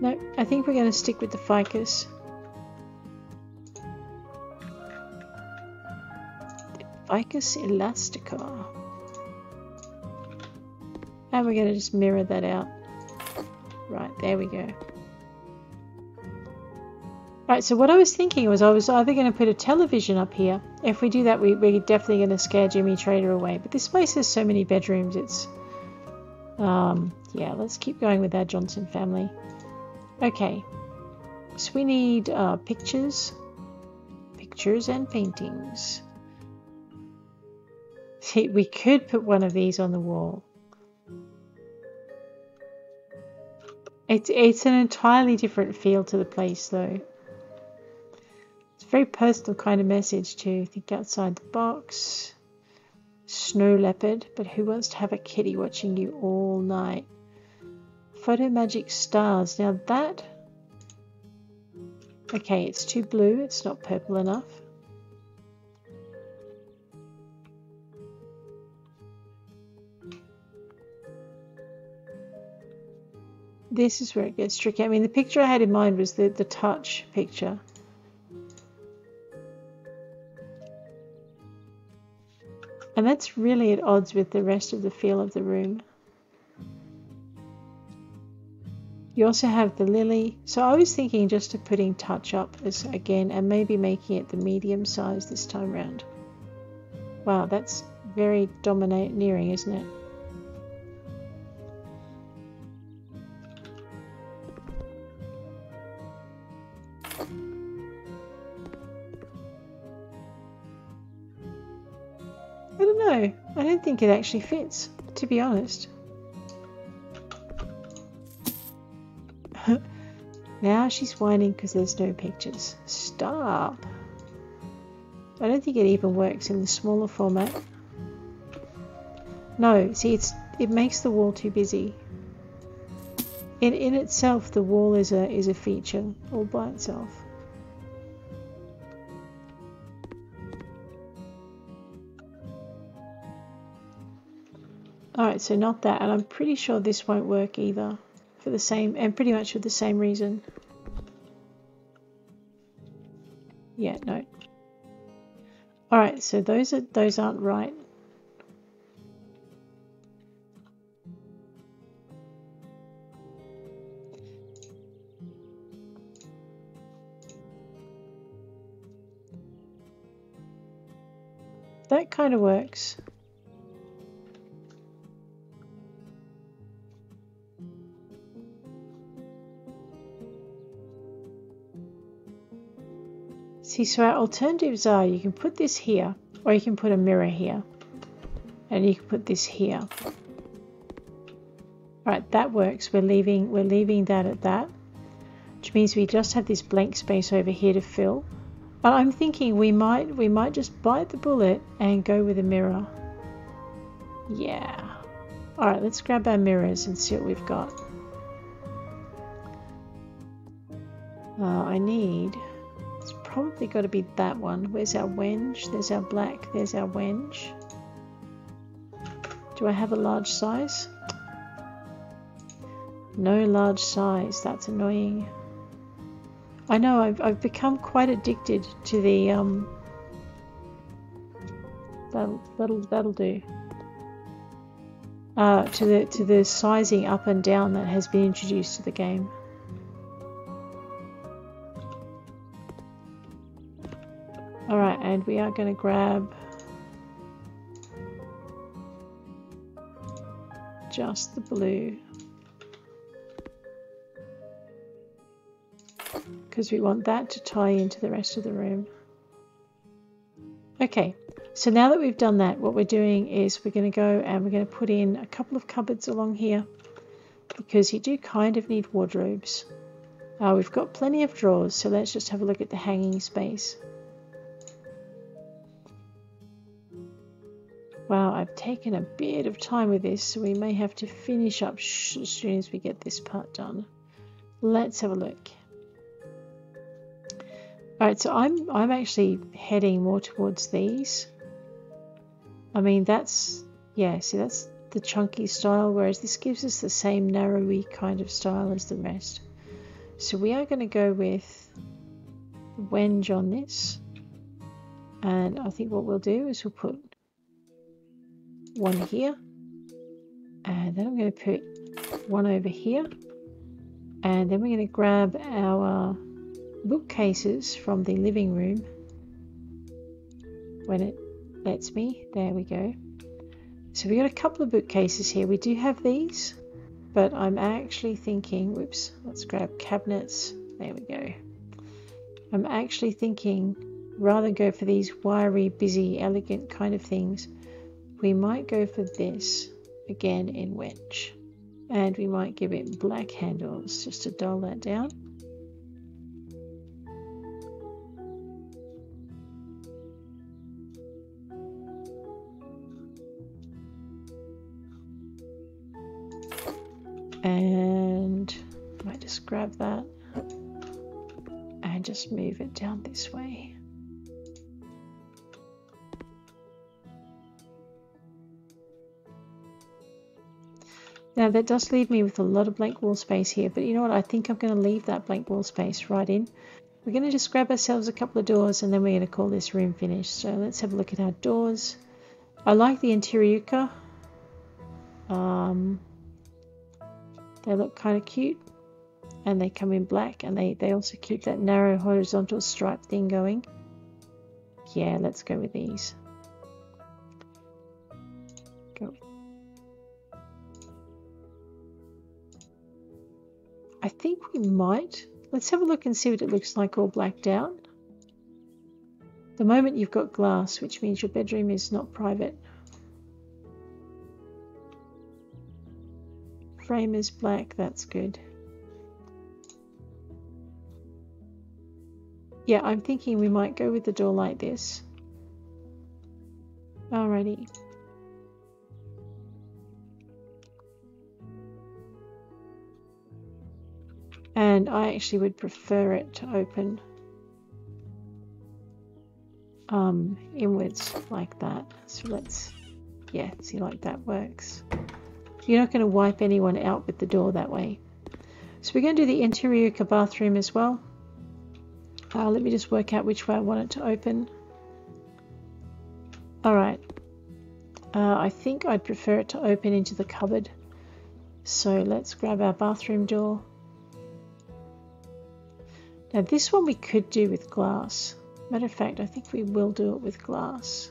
No, I think we're going to stick with the ficus. The ficus elastica. And we're going to just mirror that out. Right, there we go. Right, so what I was thinking was I was either going to put a television up here. If we do that, we're definitely going to scare Jimmy Trader away. But this place has so many bedrooms, it's... yeah, let's keep going with our Johnson family. Okay, so we need pictures and paintings. See, we could put one of these on the wall. It's an entirely different feel to the place, though. It's a very personal kind of message to think outside the box. Snow leopard, but who wants to have a kitty watching you all night? Photo magic stars. Now that... okay, it's too blue. It's not purple enough. This is where it gets tricky. I mean, the picture I had in mind was the touch picture. And that's really at odds with the rest of the feel of the room. You also have the lily, so I was thinking just of putting touch up as again and maybe making it the medium size this time round. Wow, that's very domineering, isn't it? I don't know, I don't think it actually fits, to be honest. Now she's whining because there's no pictures. Stop. I don't think it even works in the smaller format. No, see, it makes the wall too busy. In itself, the wall is a feature all by itself. Alright, so not that, and I'm pretty sure this won't work either. For the same, and pretty much for the same reason. Yeah, no. Alright, so those aren't right. That kind of works. See, so our alternatives are you can put this here, or you can put a mirror here, and you can put this here. Right, that works. We're leaving that at that, which means we just have this blank space over here to fill. But I'm thinking we might just bite the bullet and go with a mirror. Yeah. All right, let's grab our mirrors and see what we've got. I need... probably got to be that one. Where's our wenge? There's our black. There's our wenge. Do I have a large size? No large size. That's annoying. I know I've become quite addicted to the that'll do. To the sizing up and down that has been introduced to the game. Alright, and we are going to grab just the blue because we want that to tie into the rest of the room. Okay, so now that we've done that, what we're doing is we're going to go and we're going to put in a couple of cupboards along here because you do kind of need wardrobes. We've got plenty of drawers, so let's just have a look at the hanging space. Wow, I've taken a bit of time with this, so we may have to finish up as soon as we get this part done. Let's have a look. All right, so I'm actually heading more towards these. I mean, that's, yeah, see, that's the chunky style, whereas this gives us the same narrowy kind of style as the rest. So we are going to go with the wenge on this. And I think what we'll do is we'll put one here, and then I'm going to put one over here, and then we're going to grab our bookcases from the living room when it lets me. There we go. So we got a couple of bookcases here. We do have these, but I'm actually thinking, whoops, let's grab cabinets. There we go. I'm actually thinking, rather than go for these wiry, busy, elegant kind of things, we might go for this again in wedge, and we might give it black handles just to dull that down. And I might just grab that and just move it down this way. Now that does leave me with a lot of blank wall space here, but you know what, I think I'm going to leave that blank wall space right in. We're going to just grab ourselves a couple of doors, and then we're going to call this room finished. So let's have a look at our doors. I like the interior. They look kind of cute, and they come in black, and they also keep that narrow horizontal stripe thing going. Yeah, let's go with these. I think we might. Let's have a look and see what it looks like all blacked out. At the moment you've got glass, which means your bedroom is not private. Frame is black, that's good. Yeah, I'm thinking we might go with the door like this. Alrighty. And I actually would prefer it to open inwards like that. So let's, yeah, see, like that works. You're not going to wipe anyone out with the door that way. So we're going to do the interior bathroom as well. Let me just work out which way I want it to open. All right. I think I'd prefer it to open into the cupboard. So let's grab our bathroom door. Now this one we could do with glass. Matter of fact, I think we will do it with glass.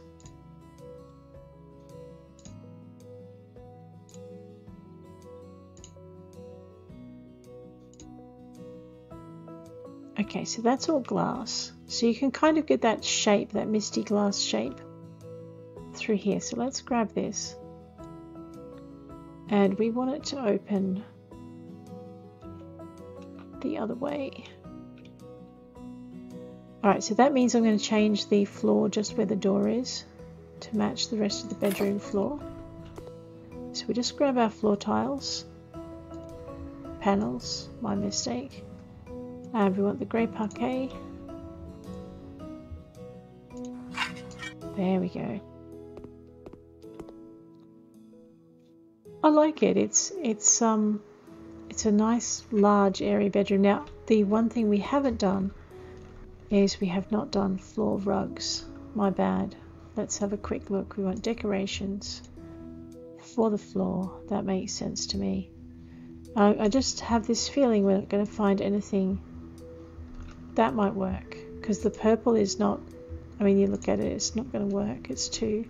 Okay, so that's all glass. So you can kind of get that shape, that misty glass shape through here. So let's grab this. And we want it to open the other way. Alright, so that means I'm going to change the floor just where the door is to match the rest of the bedroom floor. So we just grab our floor tiles, panels, my mistake, and we want the grey parquet. There we go. I like it. It's a nice large airy bedroom. Now the one thing we haven't done is we have not done floor rugs. My bad. Let's have a quick look. We want decorations for the floor. That makes sense to me. I just have this feeling we're not going to find anything that might work, because the purple is not, I mean, you look at it, it's not going to work. It's too,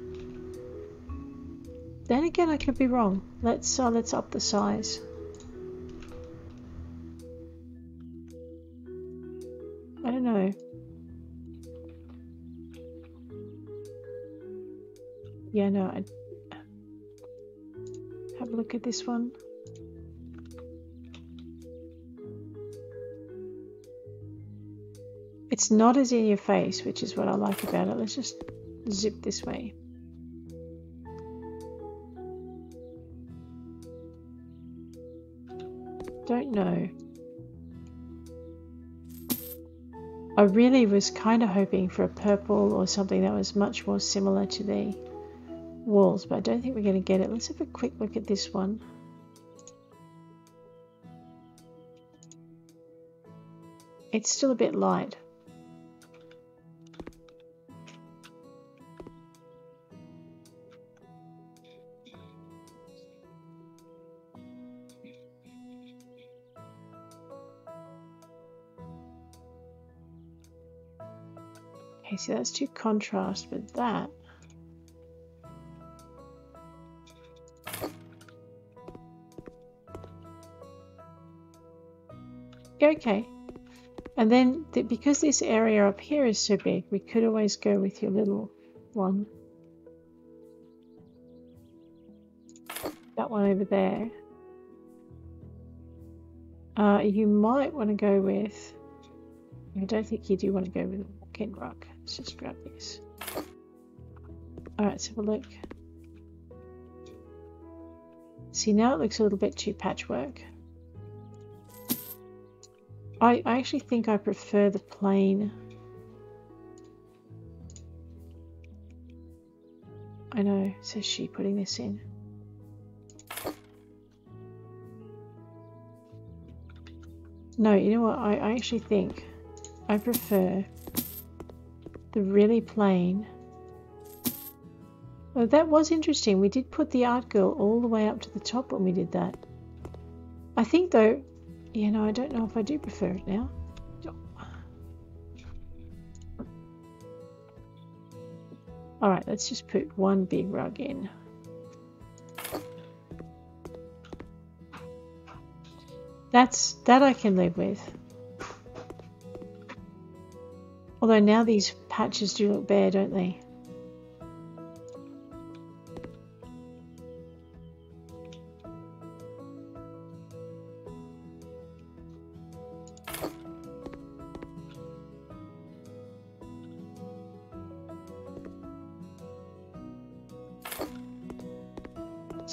then again, I could be wrong. Let's up the size. I don't know. Yeah, no, I'd have a look at this one. It's not as in your face, which is what I like about it. Let's just zip this way. Don't know. I really was kind of hoping for a purple or something that was much more similar to the walls, but I don't think we're going to get it. Let's have a quick look at this one. It's still a bit light. Okay, so that's too contrast with that. Okay. And then, because this area up here is so big, we could always go with your little one. That one over there. You might want to go with... I don't think you do want to go with a walk-in rock. Let's just grab this. Alright, let's have a look. See, now it looks a little bit too patchwork. I actually think I prefer the plain. I know, says she putting this in. No, you know what? I actually think I prefer the really plain. Oh, that was interesting. We did put the art girl all the way up to the top when we did that. I think though... Yeah, no, I don't know if I do prefer it now. Oh. Alright, let's just put one big rug in. That I can live with. Although now these patches do look bare, don't they?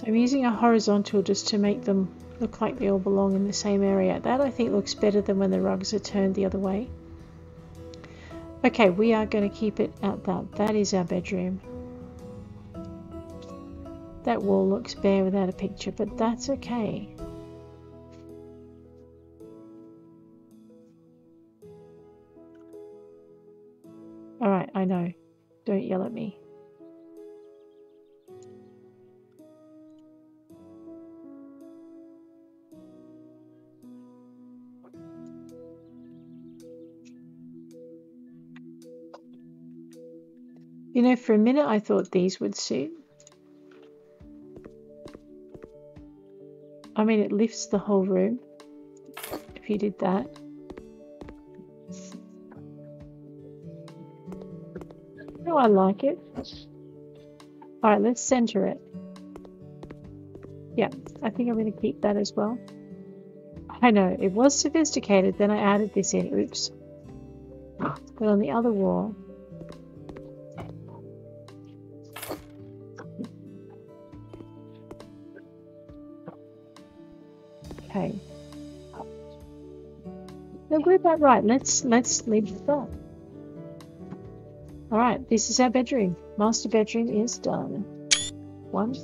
I'm using a horizontal just to make them look like they all belong in the same area. That I think looks better than when the rugs are turned the other way. Okay, we are going to keep it at that. That is our bedroom. That wall looks bare without a picture, but that's okay. Alright, I know. Don't yell at me. You know, for a minute I thought these would suit. I mean, it lifts the whole room if you did that. No, I like it. All right, let's center it. Yeah, I think I'm going to keep that as well. I know, it was sophisticated, then I added this in. Oops. But on the other wall... Okay. Now we're about right. Let's leave it up. All right, this is our bedroom. Master bedroom is done. One,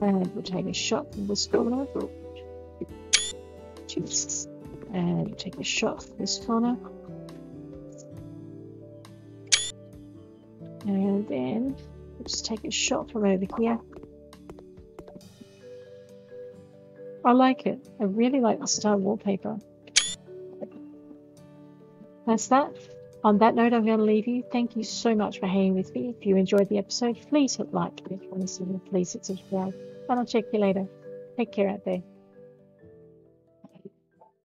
and we'll take a shot from this corner. Two, and we'll take a shot from this corner. And then we'll just take a shot from over here. I like it. I really like the star wallpaper. That's that. On that note, I'm going to leave you. Thank you so much for hanging with me. If you enjoyed the episode, please hit like. If you want to see me, please hit subscribe. And I'll check you later. Take care out there.